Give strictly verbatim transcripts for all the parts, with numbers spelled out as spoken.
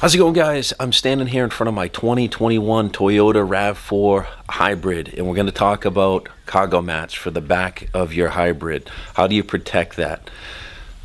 How's it going, guys? I'm standing here in front of my twenty twenty-one Toyota RAV four hybrid, and we're going to talk about cargo mats for the back of your hybrid. How do you protect that?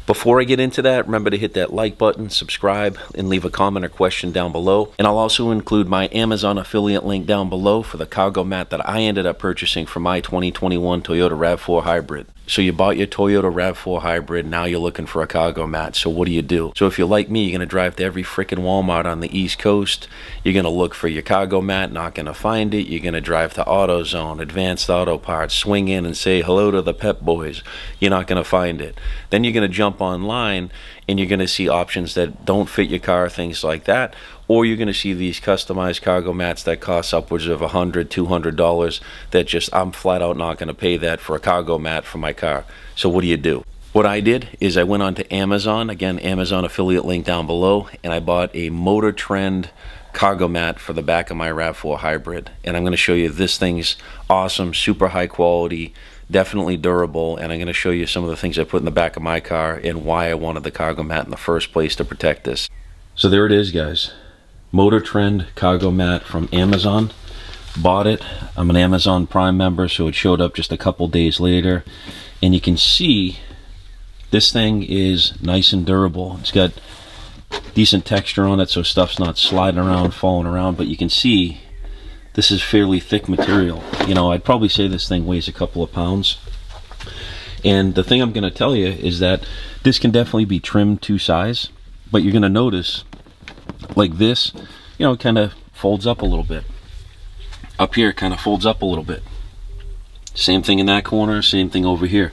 Before I get into that, remember to hit that like button, subscribe, and leave a comment or question down below. And I'll also include my Amazon affiliate link down below for the cargo mat that I ended up purchasing for my twenty twenty-one Toyota RAV four hybrid. So you bought your Toyota RAV four hybrid, now you're looking for a cargo mat, so what do you do? So if you're like me, you're gonna drive to every frickin' Walmart on the East Coast, you're gonna look for your cargo mat, not gonna find it, you're gonna drive to AutoZone, Advanced Auto Parts, swing in and say hello to the Pep Boys, you're not gonna find it. Then you're gonna jump online and you're gonna see options that don't fit your car, things like that, or you're gonna see these customized cargo mats that cost upwards of a hundred, two hundred dollars that just, I'm flat out not gonna pay that for a cargo mat for my car. So what do you do? What I did is I went on to Amazon, again, Amazon affiliate link down below, and I bought a Motor Trend cargo mat for the back of my RAV four hybrid. And I'm gonna show you, this thing's awesome, super high quality, definitely durable, and I'm gonna show you some of the things I put in the back of my car and why I wanted the cargo mat in the first place to protect this. So there it is, guys. Motor Trend cargo mat from Amazon. Bought it. I'm an Amazon Prime member, so it showed up just a couple days later, and you can see this thing is nice and durable. It's got decent texture on it, so stuff's not sliding around, falling around, but you can see this is fairly thick material. You know, I'd probably say this thing weighs a couple of pounds. And the thing I'm going to tell you is that this can definitely be trimmed to size, but you're going to notice like this, you know, it kind of folds up a little bit. Up here kind of folds up a little bit. Same thing in that corner, same thing over here.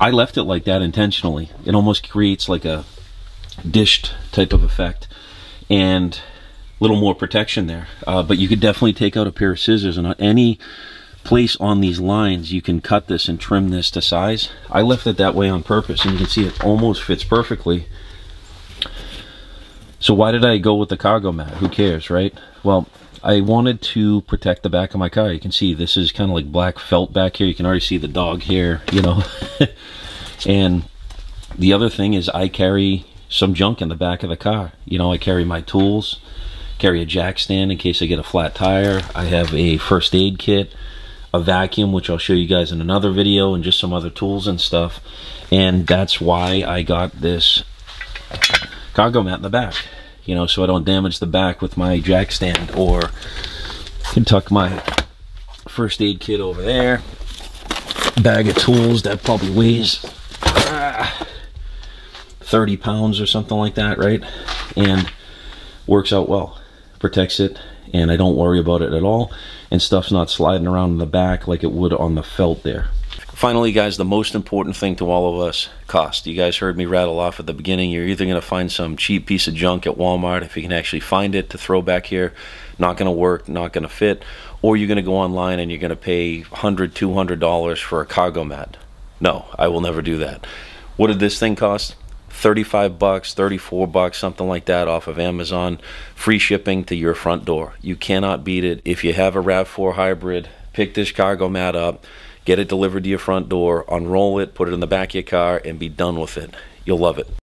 I left it like that intentionally. It almost creates like a dished type of effect and a little more protection there. Uh, but you could definitely take out a pair of scissors, and on any place on these lines you can cut this and trim this to size. I left it that way on purpose, and you can see it almost fits perfectly. So why did I go with the cargo mat? Who cares, right? Well, I wanted to protect the back of my car. You can see this is kind of like black felt back here. You can already see the dog hair, you know. And the other thing is I carry some junk in the back of the car. You know, I carry my tools, carry a jack stand in case I get a flat tire. I have a first aid kit, a vacuum, which I'll show you guys in another video, and just some other tools and stuff. And that's why I got this cargo mat in the back. You know, so I don't damage the back with my jack stand, or I can tuck my first aid kit over there. Bag of tools that probably weighs ah, thirty pounds or something like that, right? And works out well, protects it, and I don't worry about it at all. And stuff's not sliding around in the back like it would on the felt there. Finally, guys, the most important thing to all of us, cost. You guys heard me rattle off at the beginning. You're either going to find some cheap piece of junk at Walmart, if you can actually find it to throw back here, not going to work, not going to fit, or you're going to go online and you're going to pay a hundred, two hundred dollars for a cargo mat. No, I will never do that. What did this thing cost? thirty-five bucks, thirty-four bucks, something like that, off of Amazon. Free shipping to your front door. You cannot beat it. If you have a RAV four hybrid, pick this cargo mat up, get it delivered to your front door, unroll it, put it in the back of your car, and be done with it. You'll love it.